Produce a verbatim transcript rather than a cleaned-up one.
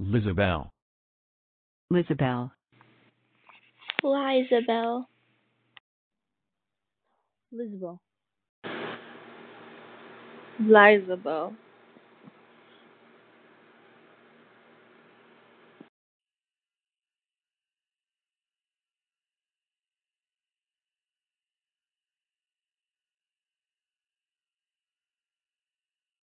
Lizabelle. Lizabelle. Lizabelle. Lizabelle. Lizabelle.